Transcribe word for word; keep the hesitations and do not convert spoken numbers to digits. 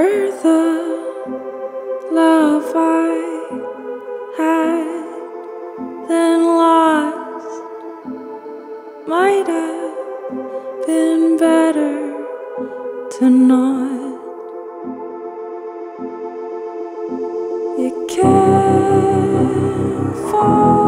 were the love I had then lost. Might have been better to not. You can't fall.